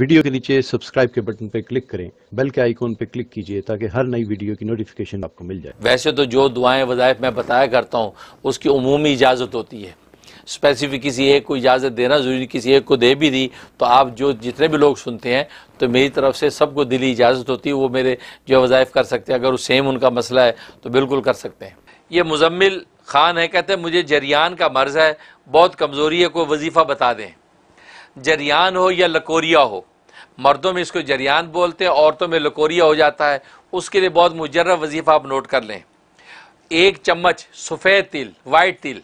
Video के नीचे subscribe के बटन पर क्लिक करें, बेल के आइकॉन पर क्लिक कीजिए ताकि हर नई वीडियो की नोटिफिकेशन आपको मिल जाए। वैसे तो जो दुआएं वज़ाइफ मैं बताया करता हूँ उसकी उमूमी इजाज़त होती है, स्पेसिफिक किसी एक को इजाज़त देना ज़रूरी, किसी एक को दे भी दी तो आप जो जितने भी लोग सुनते हैं तो मेरी तरफ से सबको दिली इजाज़त होती है, वो मेरे जो वज़ाइफ कर सकते हैं। अगर वो सेम उनका मसला है तो बिल्कुल कर सकते हैं। ये मुजम्मिल ख़ान है, कहते हैं मुझे जरियान का मर्ज़ है, बहुत कमज़ोरी है, कोई वजीफ़ा बता दें। जरियान हो या लकोरिया हो, मर्दों में इसको जरियान बोलते हैं, औरतों में लकोरिया हो जाता है। उसके लिए बहुत मुजर्रब वजीफ़ा आप नोट कर लें। एक चम्मच सफ़ेद तिल, वाइट तिल,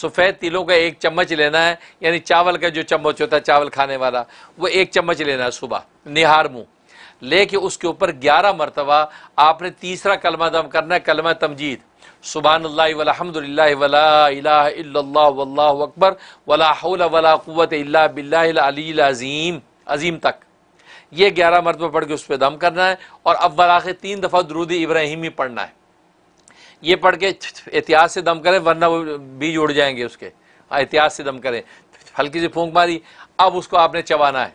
सफ़ेद तिलों का एक चम्मच लेना है, यानी चावल का जो चम्मच होता है चावल खाने वाला, वो एक चम्मच लेना है सुबह निहार मुँह लेके। उसके ऊपर 11 मरतबा आपने तीसरा कलमा दम करना है, कलमा तमजीद, सुबहानल्लाह वलहम्दुलिल्लाह वला इलाहा इल्लल्लाह वल्लाहु अकबर वला हौला वला कुव्वत इल्ला बिल्लाहिल अलील अज़ीम, अज़ीम तक ये 11 मरतबा पढ़ के उस पर दम करना है। और अव्वल आखिर 3 दफ़ा दुरूद इब्राहिमी पढ़ना है। ये पढ़ के एहतियात से दम करें, वरना वो बीज उड़ जाएंगे उसके। एहतियात से दम करें, हल्की सी फूंक मारी, अब उसको आपने चबाना है,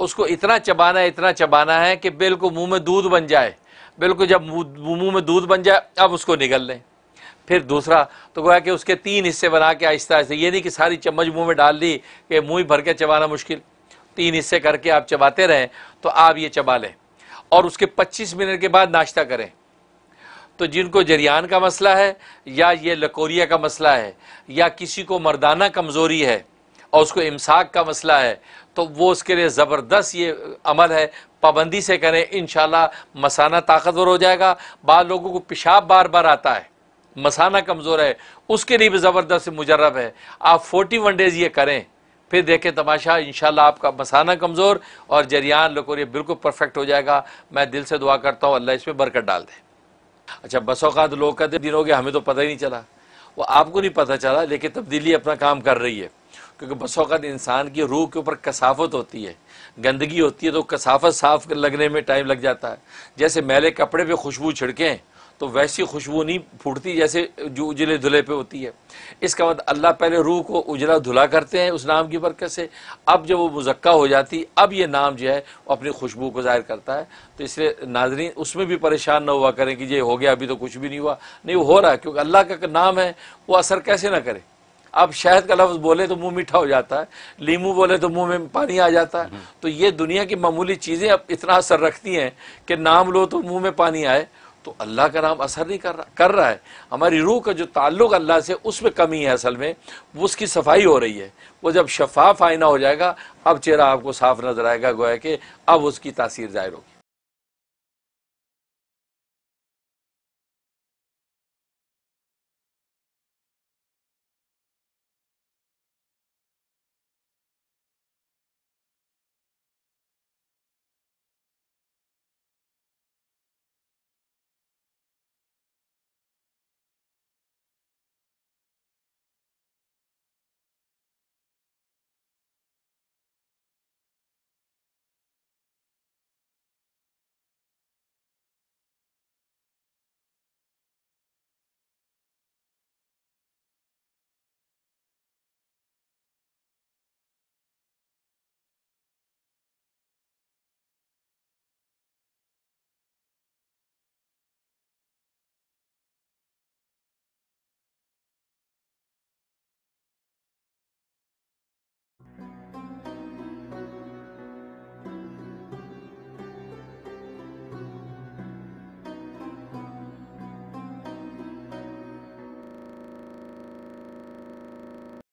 उसको इतना चबाना है कि बिल्कुल मुंह में दूध बन जाए। बिल्कुल जब मुंह में दूध बन जाए अब उसको निगल लें। फिर दूसरा तो गोया कि उसके 3 हिस्से बना के आहिस्ता आहिस्ता, ये नहीं कि सारी चम्मच मुंह में डाल दी कि मुँह ही भर के चबाना मुश्किल, 3 हिस्से करके आप चबाते रहें तो आप ये चबा लें। और उसके 25 मिनट के बाद नाश्ता करें। तो जिनको जरियान का मसला है या ये लकोरिया का मसला है या किसी को मर्दाना कमज़ोरी है और उसको इमसाक का मसला है तो वो उसके लिए ज़बरदस्त ये अमल है, पाबंदी से करें, इंशाल्लाह मसाना ताकतवर हो जाएगा। बाद लोगों को पेशाब बार बार आता है, मसाना कमज़ोर है, उसके लिए भी ज़बरदस्त मुजर्रब है। आप 41 डेज़ ये करें, फिर देखें तमाशा, इंशाल्लाह आपका मसाना कमज़ोर और जरियान लकोरिया बिल्कुल परफेक्ट हो जाएगा। मैं दिल से दुआ करता हूँ अल्लाह इस पर बरकत डाल दे। अच्छा, बस औक़ात लोग कहते दिन हो गया हमें तो पता ही नहीं चला, वो आपको नहीं पता चला लेकिन तब्दीली अपना काम कर रही है। क्योंकि बस औक़ात इंसान की रूह के ऊपर कसाफत होती है, गंदगी होती है, तो कसाफत साफ लगने में टाइम लग जाता है। जैसे मैले कपड़े पे खुशबू छिड़कें तो वैसी खुशबू नहीं फूटती जैसे जो उजले धुले पे होती है। इसका मतलब अल्लाह पहले रूह को उजला धुला करते हैं उस नाम की बरकत से। अब जब वो मुज़क्का हो जाती अब ये नाम जो है वो अपनी खुशबू को ज़ाहिर करता है। तो इसलिए नाज़रीन उसमें भी परेशान ना हुआ करें कि ये हो गया अभी तो कुछ भी नहीं हुआ, नहीं हो रहा है, क्योंकि अल्लाह का नाम है, वो असर कैसे ना करे। अब शहद का लफ्ज़ बोले तो मुँह मीठा हो जाता है, लीमू बोले तो मुँह में पानी आ जाता है। तो ये दुनिया की मामूली चीज़ें अब इतना असर रखती हैं कि नाम लो तो मुँह में पानी आए, तो अल्लाह का नाम असर नहीं कर रहा है। हमारी रूह का जो ताल्लुक़ अल्लाह से उसमें कमी है, असल में वो उसकी सफाई हो रही है। वो जब शफाफ आईना हो जाएगा अब चेहरा आपको साफ नजर आएगा, गोया कि अब उसकी तासीर ज़ाहिर होगी।